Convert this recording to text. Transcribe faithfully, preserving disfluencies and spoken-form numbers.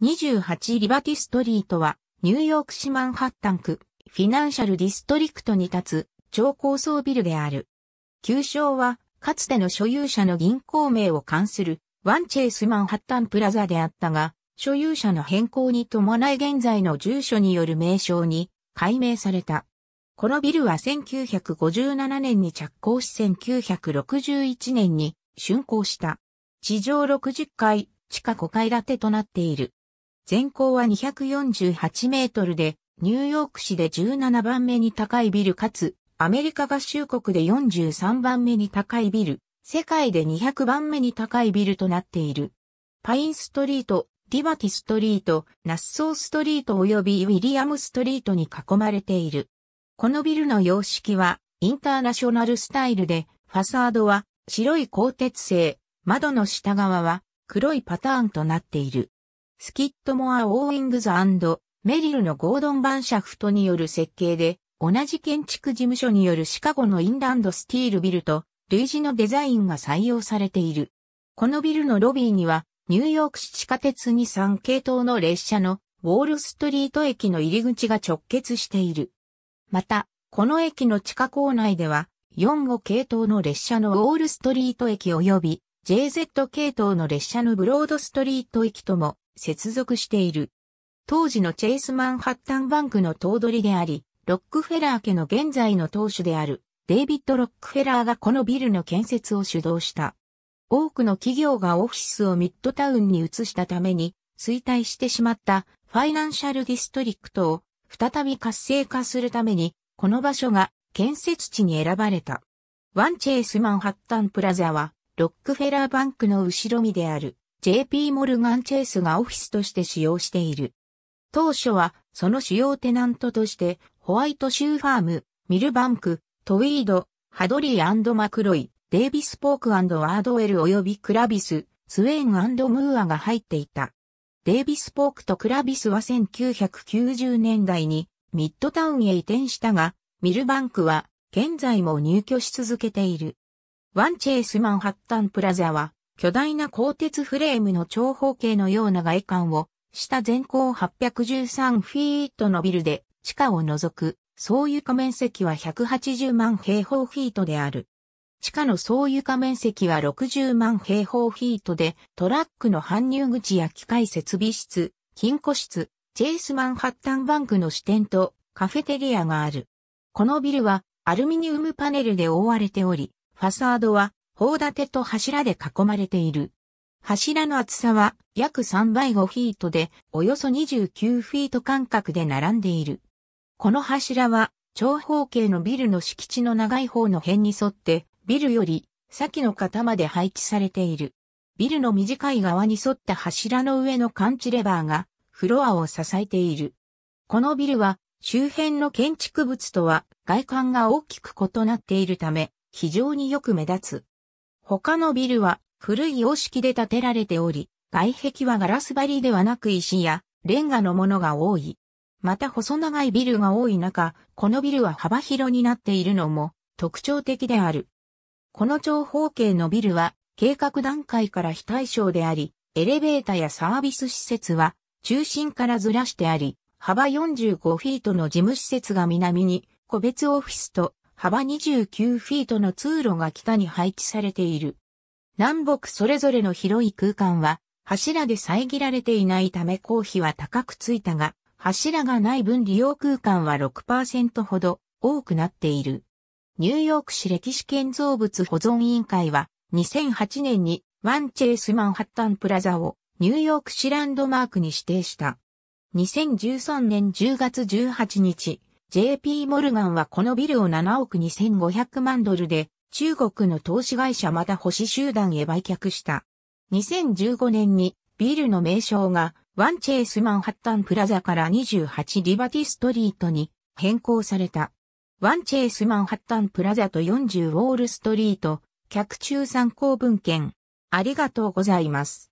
にじゅうはちリバティストリートは、ニューヨーク市マンハッタン区、フィナンシャルディストリクトに立つ、超高層ビルである。旧称は、かつての所有者の銀行名を冠する、ワンチェイスマンハッタンプラザであったが、所有者の変更に伴い現在の住所による名称に改名された。このビルはせんきゅうひゃくごじゅうななねんに着工しせんきゅうひゃくろくじゅういちねんに竣工した。地上ろくじゅっかい、地下ごかい建てとなっている。全高はにひゃくよんじゅうはちメートルで、ニューヨーク市でじゅうななばんめに高いビルかつ、アメリカ合衆国でよんじゅうさんばんめに高いビル、世界でにひゃくばんめに高いビルとなっている。パインストリート、リバティストリート、ナッソーストリート及びウィリアムストリートに囲まれている。このビルの様式はインターナショナルスタイルで、ファサードは白い鋼鉄製、窓の下側は黒いパターンとなっている。スキッドモア・オーウィングズ&メリルのゴードン・バンシャフトによる設計で、同じ建築事務所によるシカゴのインランドスティールビルと類似のデザインが採用されている。このビルのロビーには、ニューヨーク市地下鉄にさんけいとうの列車のウォールストリート駅の入り口が直結している。また、この駅の地下構内ではよんごけいとうの列車のウォールストリート駅及び ジェイゼットけいとうの列車のブロードストリート駅とも接続している。当時のチェイスマンハッタンバンクの頭取であり、ロックフェラー家の現在の当主であるデイビッド・ロックフェラーがこのビルの建設を主導した。多くの企業がオフィスをミッドタウンに移したために衰退してしまったファイナンシャルディストリクトを再び活性化するためにこの場所が建設地に選ばれた。ワンチェイスマンハッタンプラザはロックフェラーバンクの後ろ身である ジェイピー モルガン・チェイスがオフィスとして使用している。当初はその主要テナントとしてホワイトシューファーム、ミルバンク、トウィード、ハドリー&マクロイ、デイビス・ポーク&ワードウェル及びクラビス、スウェーン&ムーアが入っていた。デイビス・ポークとクラビスはせんきゅうひゃくきゅうじゅうねんだいにミッドタウンへ移転したが、ミルバンクは現在も入居し続けている。ワンチェイスマンハッタンプラザは巨大な鋼鉄フレームの長方形のような外観をした全高はっぴゃくじゅうさんフィートのビルで地下を除く総床面積はひゃくはちじゅうまんへいほうフィートである。地下の総床面積はろくじゅうまんへいほうフィートで、トラックの搬入口や機械設備室、金庫室、チェイスマンハッタンバンクの支店とカフェテリアがある。このビルはアルミニウムパネルで覆われており、ファサードは砲立てと柱で囲まれている。柱の厚さは約さんばいごフィートで、およそにじゅうきゅうフィート間隔で並んでいる。この柱は長方形のビルの敷地の長い方の辺に沿って、ビルより先の方まで配置されている。ビルの短い側に沿った柱の上の感知レバーがフロアを支えている。このビルは周辺の建築物とは外観が大きく異なっているため非常によく目立つ。他のビルは古い様式で建てられており、外壁はガラス張りではなく石やレンガのものが多い。また細長いビルが多い中、このビルは幅広になっているのも特徴的である。この長方形のビルは計画段階から非対称であり、エレベータやサービス施設は中心からずらしてあり、幅よんじゅうごフィートの事務施設が南に、個別オフィスと幅にじゅうきゅうフィートの通路が北に配置されている。南北それぞれの広い空間は柱で遮られていないため公費は高くついたが、柱がない分利用空間は ろくパーセント ほど多くなっている。ニューヨーク市歴史建造物保存委員会はにせんはちねんにワンチェイスマンハッタンプラザをニューヨーク市ランドマークに指定した。にせんじゅうさんねんじゅうがつじゅうはちにち、ジェイピー モルガンはこのビルをななおくにせんごひゃくまんドルで中国の投資会社また星集団へ売却した。にせんじゅうごねんにビルの名称がワンチェイスマンハッタンプラザからにじゅうはちリバティストリートに変更された。ワンチェイスマンハッタンプラザとよんじゅうウォールストリート、客中参考文献。ありがとうございます。